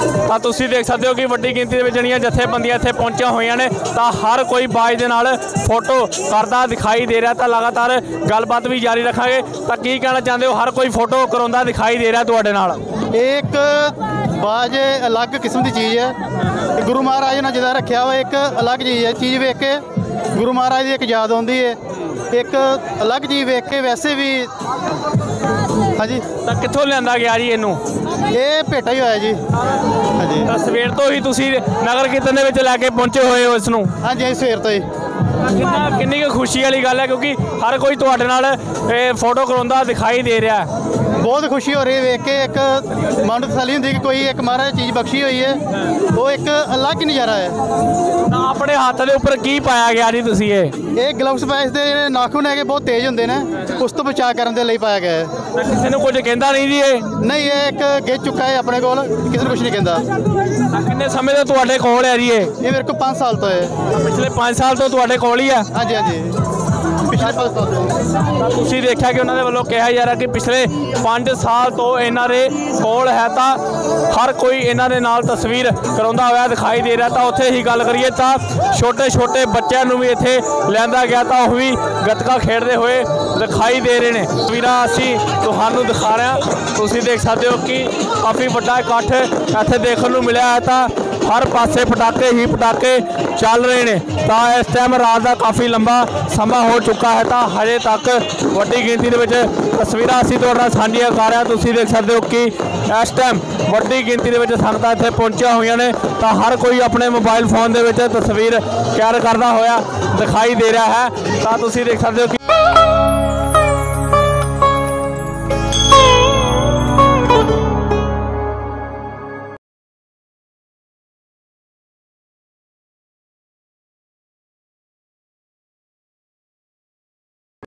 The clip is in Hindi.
तो तुसीं देख सकते हो कि वड्डी गिनती में जड़ियाँ जथेबंदियां इत्थे पहुंचिया हुई ने, तो हर कोई बाज दे नाल फोटो करता दिखाई दे रहा। तो लगातार गलबात भी जारी रखांगे। तो की कहना चाहते हो, हर कोई फोटो करवांदा दिखाई दे रहा तुहाडे नाल। एक बाज अलग किस्म की चीज़ है, गुरु महाराज ने जिदा रखा वा एक अलग चीज़ है। चीज़ वेख के गुरु महाराज की एक याद आती है, एक अलग चीज़ वेख के वैसे भी। हाँ जी, तो कितों लिया गया जी? इनू ये भेटा ही होया जी। हाँ जी, तो सवेर तो ही तुसी नगर कीर्तन लैके पहुंचे हुए हो इसनू? हाँ जी, सवेर तो ही। कितनी खुशी वाली गल है क्योंकि हर कोई तुहाडे नाल फोटो करवांदा दिखाई दे रहा है। बहुत खुशी हो रही है वेख के, एक मन तसल्ली होंदी कि कोई एक महाराज चीज़ बख्शी हुई है, वो एक अलग नज़ारा है। अपने हाथ के उपर की पाया गया जी? तुसीं ये ग्लव्स पाए, इसदे नाखून है बहुत तेज़ होंदे ने, उस तो बचाव करने के लिए पाया गया है। किसी नूं कुछ कहंदा नहीं जी? नहीं, ये एक गिज चुका है अपने कोल, किसी नूं कुछ नहीं कहंदा। कितने समय तो तुहाडे कोल है जी? ये मेरे को 5 साल तो है। पिछले 5 साल तो तुहाडे कोल ही है? हाँ जी, हाँ जी। तुसीं देखा कि उन्होंने वालों कहा जा रहा कि पिछले 5 साल तो इन्होंने कोल है, तो हर कोई इन्होंने नाल तस्वीर करवांदा होया दिखाई दे रहा। तो उत्थे ही गल करिए तो छोटे छोटे बच्चों नूं भी इत्थे लैंदा गया, तो वह भी गतका खेडते हुए दिखाई दे रहे हैं। तस्वीर असीं तुहानूं दिखा रहे हैं। तुसीं देख सकते हो कि काफ़ी वड्डा इकट्ठ इत्थे देखण नूं मिलिया है। तो हर पासे पटाके ही पटाके चल रहे हैं। तो इस टाइम रात का काफ़ी लंबा समा हो चुका है, तो हजे तक वड्डी गिनती के तस्वीर असीं तुहाडे नाल सांझियां कर रहे हैं। तुसीं देख सकते हो कि इस टाइम वड्डी गिनती के संगतां इत्थे पहुंचिया हुई ने, तो हर कोई अपने मोबाइल फोन के तस्वीर कैद करता होया दिखाई दे रहा है। तो तुसीं देख सकते हो कि